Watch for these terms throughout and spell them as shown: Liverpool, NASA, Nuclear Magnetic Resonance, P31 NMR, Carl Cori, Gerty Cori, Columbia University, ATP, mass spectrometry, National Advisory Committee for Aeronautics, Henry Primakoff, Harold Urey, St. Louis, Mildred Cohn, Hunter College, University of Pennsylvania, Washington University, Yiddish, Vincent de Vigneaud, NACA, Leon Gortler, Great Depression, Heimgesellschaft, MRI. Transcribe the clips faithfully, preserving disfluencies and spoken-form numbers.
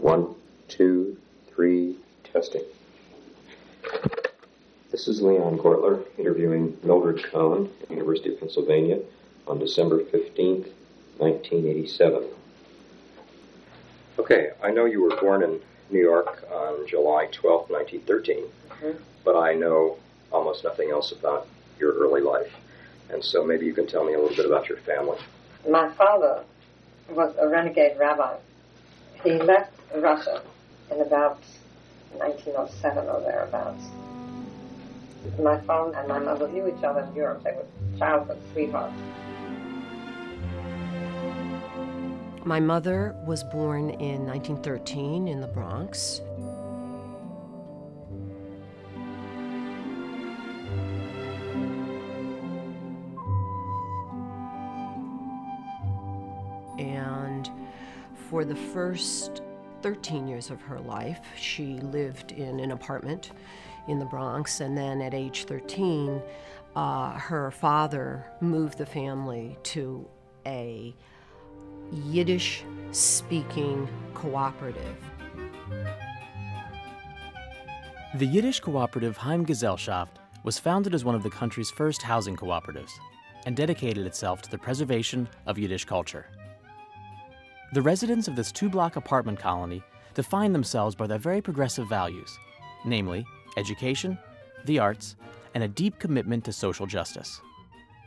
One, two, three, testing. This is Leon Gortler interviewing Mildred Cohn at the University of Pennsylvania on December fifteenth, nineteen eighty-seven. Okay, I know you were born in New York on July twelfth, nineteen thirteen, mm-hmm. but I know almost nothing else about your early life. And so maybe you can tell me a little bit about your family. My father was a renegade rabbi. He left Russia in about nineteen oh seven or thereabouts. My father and my mother knew each other in Europe. They were childhood sweethearts. My mother was born in nineteen thirteen in the Bronx. And for the first thirteen years of her life, she lived in an apartment in the Bronx, and then at age thirteen, uh, her father moved the family to a Yiddish-speaking cooperative. The Yiddish cooperative Heimgesellschaft was founded as one of the country's first housing cooperatives and dedicated itself to the preservation of Yiddish culture. The residents of this two-block apartment colony define themselves by their very progressive values, namely education, the arts, and a deep commitment to social justice.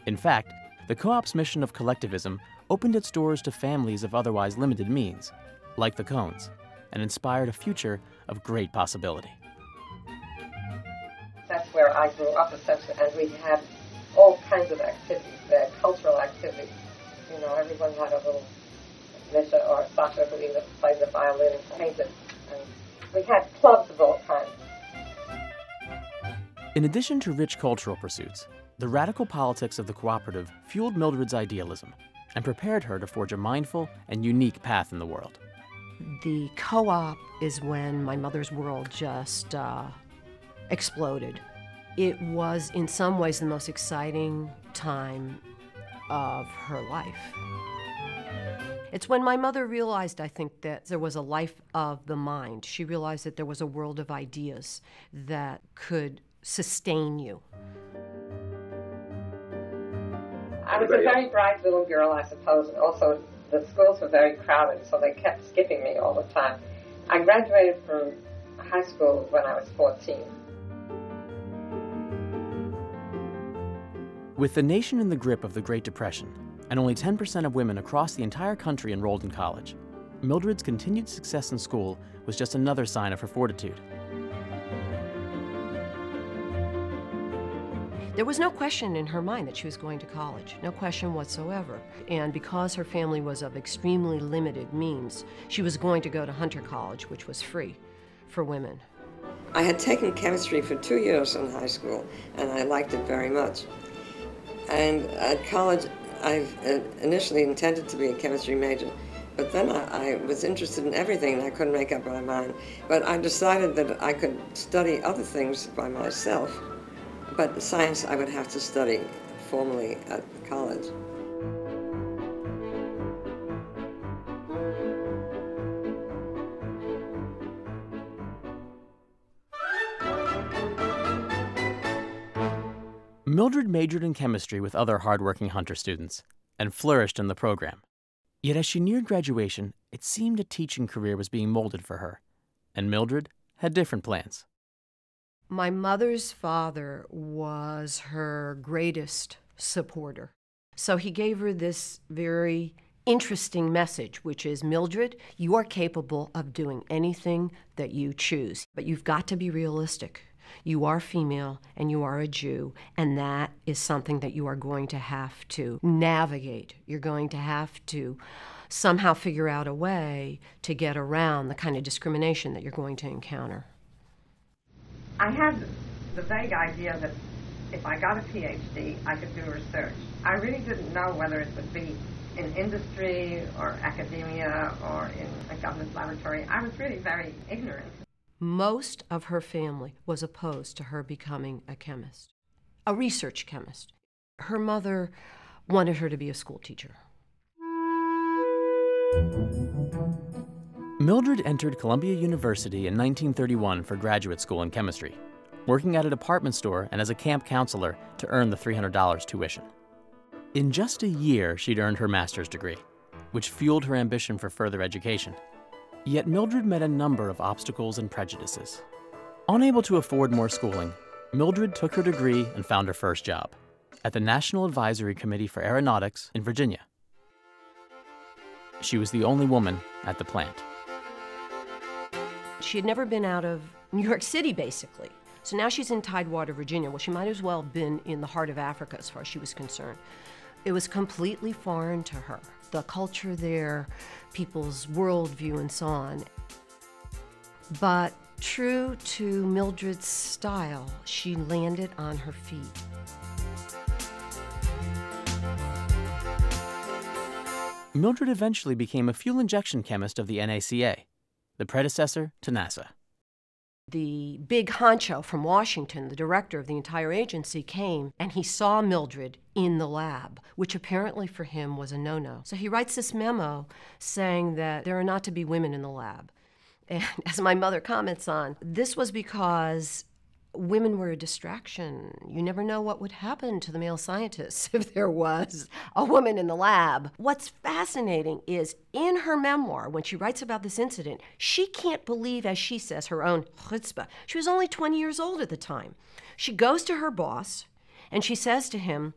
In fact, the co-op's mission of collectivism opened its doors to families of otherwise limited means, like the Cohns, and inspired a future of great possibility. That's where I grew up, essentially, and we had all kinds of activities there, cultural activities. You know, everyone had a little Misha or Sasha, who even played the violin and painted. And we had clubs of all kinds. In addition to rich cultural pursuits, the radical politics of the cooperative fueled Mildred's idealism and prepared her to forge a mindful and unique path in the world. The co-op is when my mother's world just uh, exploded. It was, in some ways, the most exciting time of her life. It's when my mother realized, I think, that there was a life of the mind. She realized that there was a world of ideas that could sustain you. I was a very bright little girl, I suppose, and also the schools were very crowded, so they kept skipping me all the time. I graduated from high school when I was fourteen. With the nation in the grip of the Great Depression, and only ten percent of women across the entire country enrolled in college, Mildred's continued success in school was just another sign of her fortitude. There was no question in her mind that she was going to college, no question whatsoever. And because her family was of extremely limited means, she was going to go to Hunter College, which was free for women. I had taken chemistry for two years in high school, and I liked it very much. And at college, I initially intended to be a chemistry major, but then I, I was interested in everything and I couldn't make up my mind. But I decided that I could study other things by myself, but science I would have to study formally at college. Mildred majored in chemistry with other hard-working Hunter students and flourished in the program. Yet as she neared graduation, it seemed a teaching career was being molded for her, and Mildred had different plans. My mother's father was her greatest supporter, so he gave her this very interesting message, which is, Mildred, you are capable of doing anything that you choose, but you've got to be realistic. You are female and you are a Jew, and that is something that you are going to have to navigate. You're going to have to somehow figure out a way to get around the kind of discrimination that you're going to encounter. I had the vague idea that if I got a PhD, I could do research. I really didn't know whether it would be in industry or academia or in a government laboratory. I was really very ignorant. Most of her family was opposed to her becoming a chemist, a research chemist. Her mother wanted her to be a school teacher. Mildred entered Columbia University in nineteen thirty-one for graduate school in chemistry, working at a department store and as a camp counselor to earn the three hundred dollars tuition. In just a year, she'd earned her master's degree, which fueled her ambition for further education. Yet Mildred met a number of obstacles and prejudices. Unable to afford more schooling, Mildred took her degree and found her first job at the National Advisory Committee for Aeronautics in Virginia. She was the only woman at the plant. She had never been out of New York City, basically. So now she's in Tidewater, Virginia. Well, she might as well have been in the heart of Africa as far as she was concerned. It was completely foreign to her. The culture there, people's worldview and so on. But true to Mildred's style, she landed on her feet. Mildred eventually became a fuel injection chemist of the N A C A, the predecessor to NASA. The big honcho from Washington, the director of the entire agency, came and he saw Mildred in the lab, which apparently for him was a no-no. So he writes this memo saying that there are not to be women in the lab. And as my mother comments on, this was because women were a distraction. You never know what would happen to the male scientists if there was a woman in the lab. What's fascinating is in her memoir, when she writes about this incident, she can't believe, as she says, her own chutzpah. She was only twenty years old at the time. She goes to her boss and she says to him,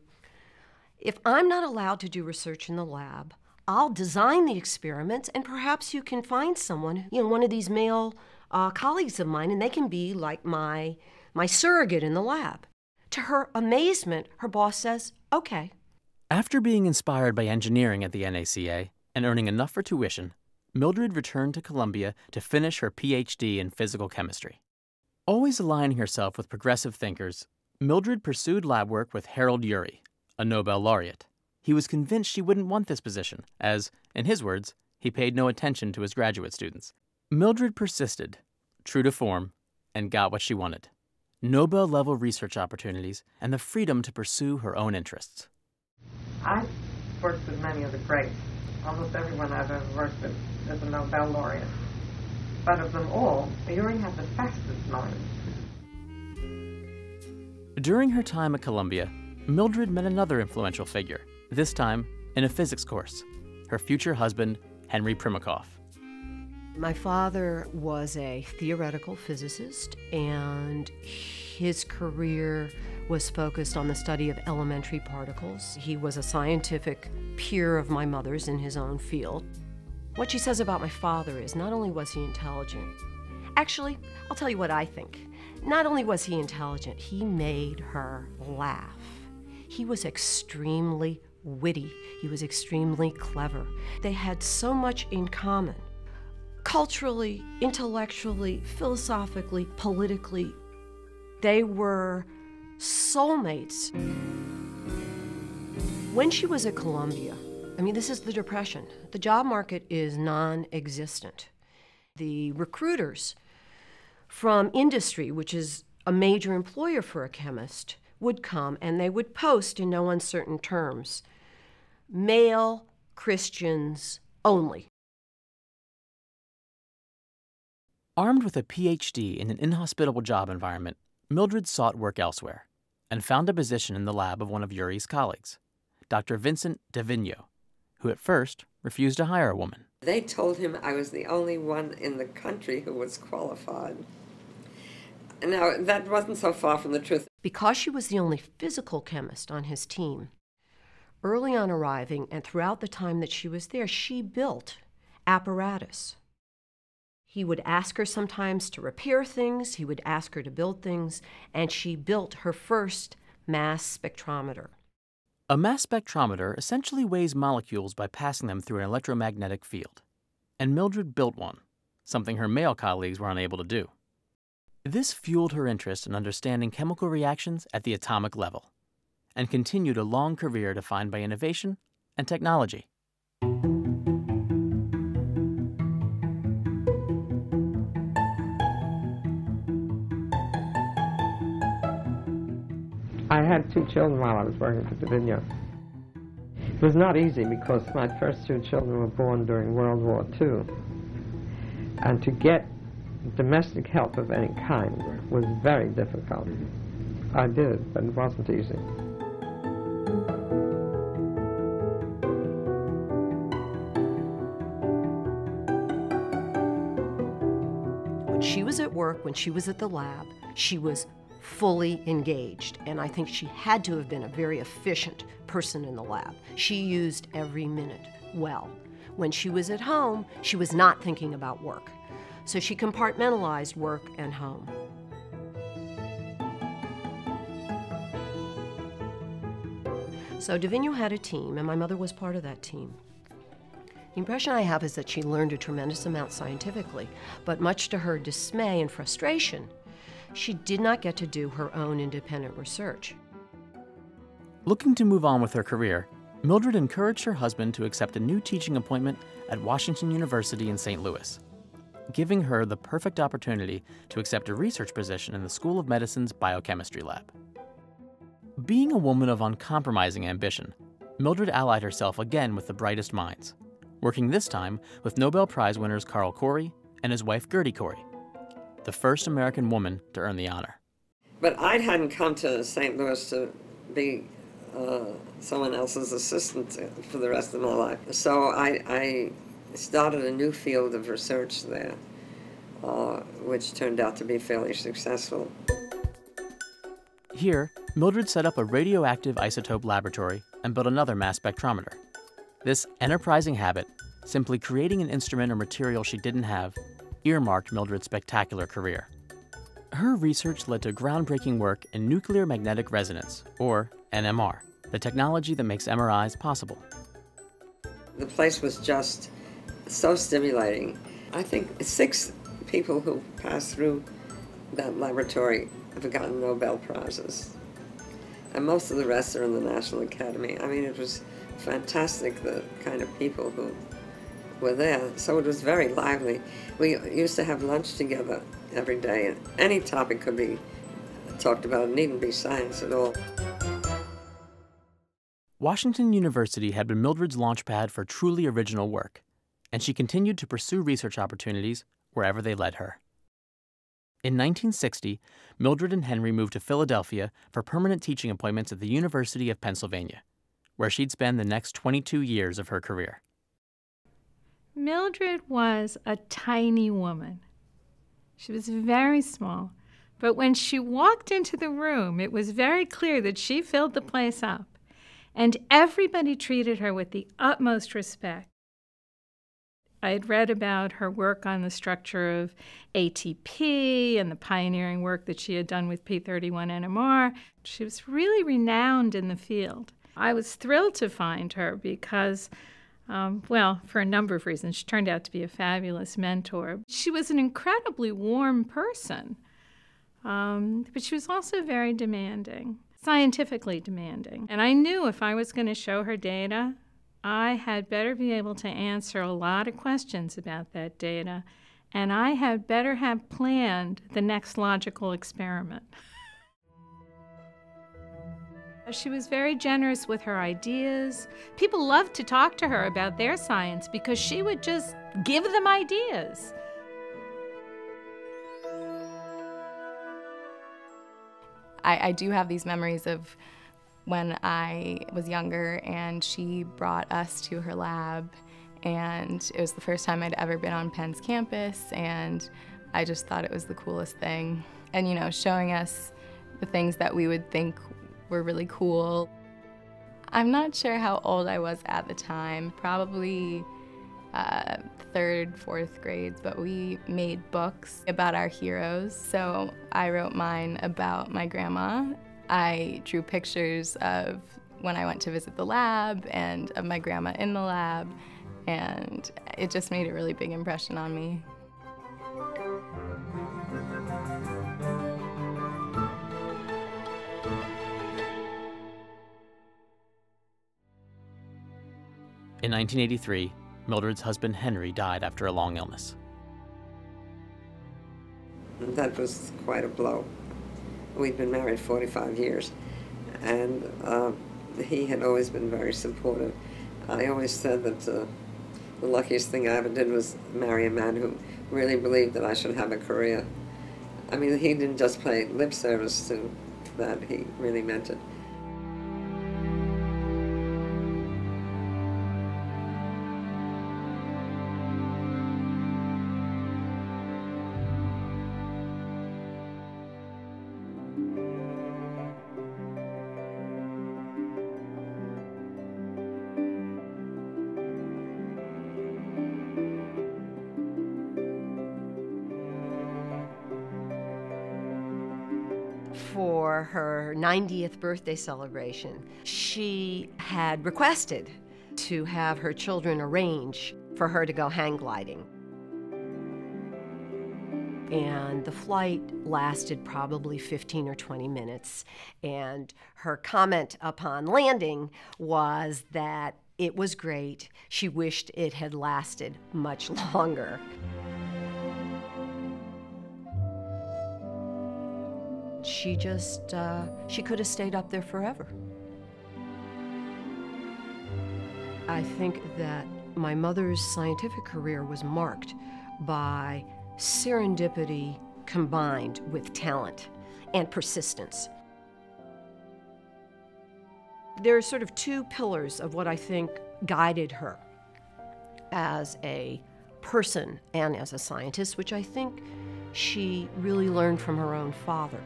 if I'm not allowed to do research in the lab, I'll design the experiments and perhaps you can find someone, you know, one of these male uh, colleagues of mine, and they can be like my my surrogate in the lab. To her amazement, her boss says, okay. After being inspired by engineering at the N A C A and earning enough for tuition, Mildred returned to Columbia to finish her PhD in physical chemistry. Always aligning herself with progressive thinkers, Mildred pursued lab work with Harold Urey, a Nobel laureate. He was convinced she wouldn't want this position, as, in his words, he paid no attention to his graduate students. Mildred persisted, true to form, and got what she wanted. Nobel-level research opportunities, and the freedom to pursue her own interests. I've worked with many of the greats. Almost everyone I've ever worked with is a Nobel laureate. But of them all, Urey had the fastest mind. During her time at Columbia, Mildred met another influential figure, this time in a physics course, her future husband, Henry Primakoff. My father was a theoretical physicist, and his career was focused on the study of elementary particles. He was a scientific peer of my mother's in his own field. What she says about my father is not only was he intelligent, actually, I'll tell you what I think. Not only was he intelligent, he made her laugh. He was extremely witty. He was extremely clever. They had so much in common. Culturally, intellectually, philosophically, politically, they were soulmates. When she was at Columbia, I mean, this is the Depression. The job market is non-existent. The recruiters from industry, which is a major employer for a chemist, would come and they would post in no uncertain terms, male Christians only. Armed with a PhD in an inhospitable job environment, Mildred sought work elsewhere and found a position in the lab of one of Urey's colleagues, Doctor Vincent de Vigneaud, who at first refused to hire a woman. They told him I was the only one in the country who was qualified. Now, that wasn't so far from the truth. Because she was the only physical chemist on his team, early on arriving and throughout the time that she was there, she built apparatus. He would ask her sometimes to repair things, he would ask her to build things, and she built her first mass spectrometer. A mass spectrometer essentially weighs molecules by passing them through an electromagnetic field, and Mildred built one, something her male colleagues were unable to do. This fueled her interest in understanding chemical reactions at the atomic level, and continued a long career defined by innovation and technology. I had two children while I was working for the Vigneaud. It was not easy because my first two children were born during World War Two. And to get domestic help of any kind was very difficult. I did, but it wasn't easy. When she was at work, when she was at the lab, she was fully engaged, and I think she had to have been a very efficient person in the lab. She used every minute well. When she was at home, she was not thinking about work. So she compartmentalized work and home. So de Vigneaud had a team, and my mother was part of that team. The impression I have is that she learned a tremendous amount scientifically, but much to her dismay and frustration, she did not get to do her own independent research. Looking to move on with her career, Mildred encouraged her husband to accept a new teaching appointment at Washington University in Saint Louis, giving her the perfect opportunity to accept a research position in the School of Medicine's biochemistry lab. Being a woman of uncompromising ambition, Mildred allied herself again with the brightest minds, working this time with Nobel Prize winners Carl Cori and his wife Gerty Cori, the first American woman to earn the honor. But I hadn't come to Saint Louis to be uh, someone else's assistant for the rest of my life. So I, I started a new field of research there, uh, which turned out to be fairly successful. Here, Mildred set up a radioactive isotope laboratory and built another mass spectrometer. This enterprising habit, simply creating an instrument or material she didn't have, earmarked Mildred's spectacular career. Her research led to groundbreaking work in nuclear magnetic resonance, or N M R, the technology that makes M R Is possible. The place was just so stimulating. I think six people who passed through that laboratory have gotten Nobel Prizes. And most of the rest are in the National Academy. I mean, it was fantastic, the kind of people who were there, so it was very lively. We used to have lunch together every day, and any topic could be talked about. It needn't be science at all. Washington University had been Mildred's launchpad for truly original work, and she continued to pursue research opportunities wherever they led her. In nineteen sixty, Mildred and Henry moved to Philadelphia for permanent teaching appointments at the University of Pennsylvania, where she'd spend the next twenty-two years of her career. Mildred was a tiny woman. She was very small, but when she walked into the room, it was very clear that she filled the place up, and everybody treated her with the utmost respect. I had read about her work on the structure of A T P and the pioneering work that she had done with P thirty-one N M R. She was really renowned in the field. I was thrilled to find her because Um, well, for a number of reasons. She turned out to be a fabulous mentor. She was an incredibly warm person, um, but she was also very demanding, scientifically demanding. And I knew if I was going to show her data, I had better be able to answer a lot of questions about that data, and I had better have planned the next logical experiment. She was very generous with her ideas. People loved to talk to her about their science because she would just give them ideas. I, I do have these memories of when I was younger and she brought us to her lab, and it was the first time I'd ever been on Penn's campus, and I just thought it was the coolest thing. And you know, showing us the things that we would think were really cool. I'm not sure how old I was at the time, probably uh, third, fourth grades, but we made books about our heroes. So I wrote mine about my grandma. I drew pictures of when I went to visit the lab and of my grandma in the lab, and it just made a really big impression on me. In nineteen eighty-three, Mildred's husband Henry died after a long illness. That was quite a blow. We'd been married forty-five years, and uh, he had always been very supportive. I always said that uh, the luckiest thing I ever did was marry a man who really believed that I should have a career. I mean, he didn't just play lip service to that, he really meant it. For her ninetieth birthday celebration, she had requested to have her children arrange for her to go hang gliding. And the flight lasted probably fifteen or twenty minutes, and her comment upon landing was that it was great. She wished it had lasted much longer. She just, uh, she could have stayed up there forever. I think that my mother's scientific career was marked by serendipity combined with talent and persistence. There are sort of two pillars of what I think guided her as a person and as a scientist, which I think she really learned from her own father.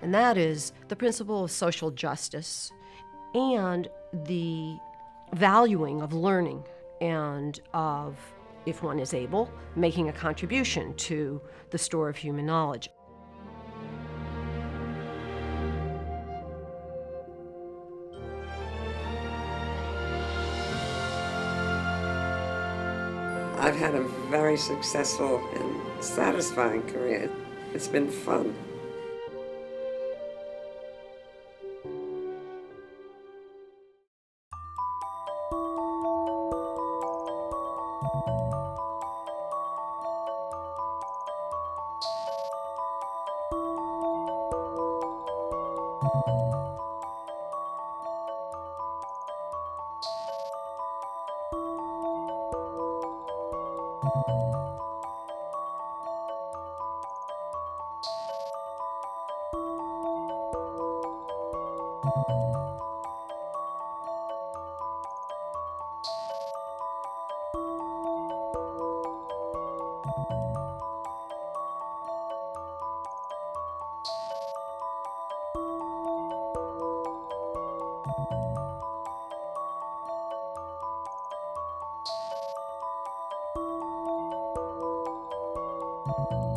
And that is the principle of social justice and the valuing of learning and of, if one is able, making a contribution to the store of human knowledge. I've had a very successful and satisfying career. It's been fun. Thank you.